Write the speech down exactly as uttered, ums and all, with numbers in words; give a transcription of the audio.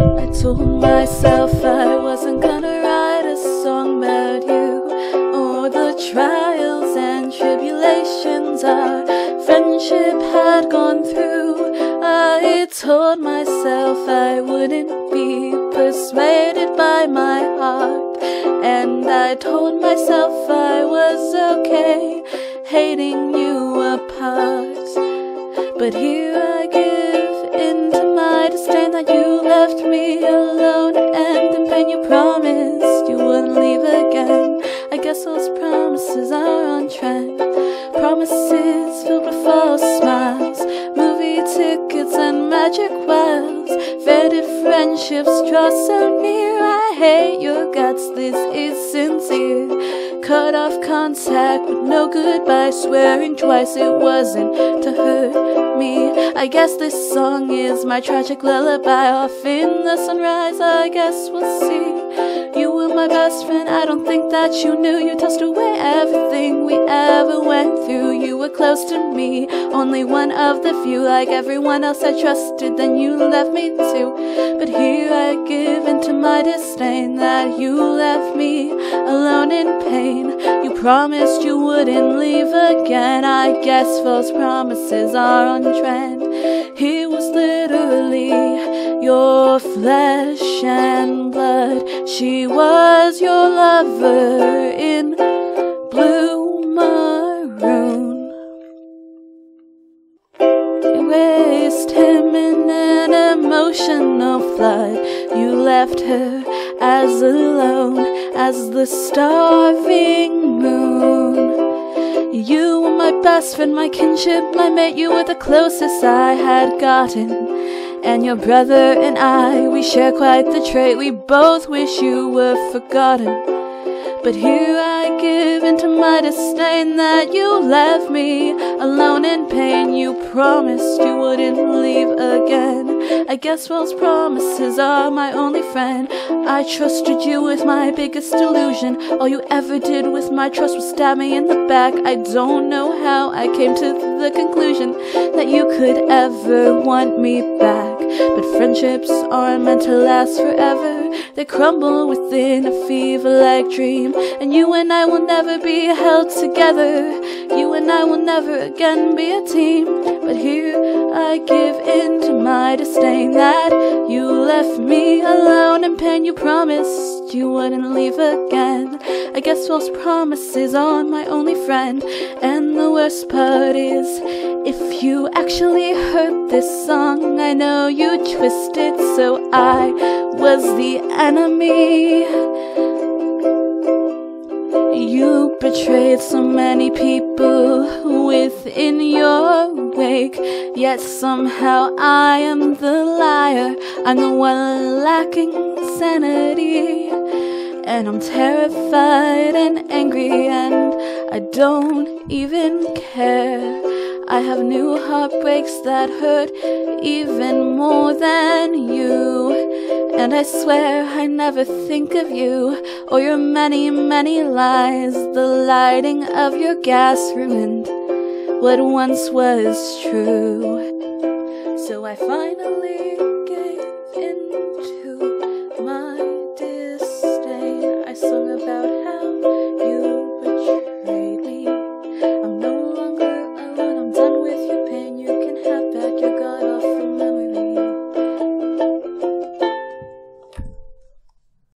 I told myself I wasn't gonna write a song about you. All the trials and tribulations our friendship had gone through. I told myself I wouldn't be persuaded by my heart, and I told myself I was okay hating you apart. But here I give in to my disdain that you left me alone, and in pain you promised you wouldn't leave again. I guess those promises are on trend, promises filled with false smiles, movie tickets and magic wands, faded friendships draw so near. I hate your guts, this is sincere. Cut off contact with no goodbye, swearing twice it wasn't to hurt me. I guess this song is my tragic lullaby. Off in the sunrise, I guess we'll see. You were my best friend, I don't think that you knew. You tossed away everything we ever went through. You were close to me, only one of the few. Like everyone else I trusted, then you left me too. But here I give into my disdain that you left me alone in pain. You promised you wouldn't leave again. I guess false promises are on trend. He was literally your flesh and blood. She was your lover in blue maroon. Erased him in an emotional flood. You left her as alone as the starving moon. You were my best friend, my kinship, my mate. You were the closest I had gotten, and your brother and I, we share quite the trait. We both wish you were forgotten. But here I give into my disdain that you left me alone in pain. You promised you wouldn't leave again. I guess false promises are my only friend. I trusted you with my biggest delusion. All you ever did with my trust was stab me in the back. I don't know how I came to the conclusion that you could ever want me back. But friendships aren't meant to last forever. They crumble within a fever-like dream. And you and I will never be held together. You and I will never again be a team. But here I give in to my disdain that you left me alone in pain. You promised you wouldn't leave again. I guess false promises are my only friend. And the worst part is, if you actually heard this song, I know you twisted, so I was the enemy. You betrayed so many people within your wake, yet somehow I am the liar. I'm the one lacking sanity, and I'm terrified and angry, and I don't even care. I have new heartbreaks that hurt even more than you, and I swear I never think of you or your many, many lies. The lighting of your gas ruined what once was true. So I finally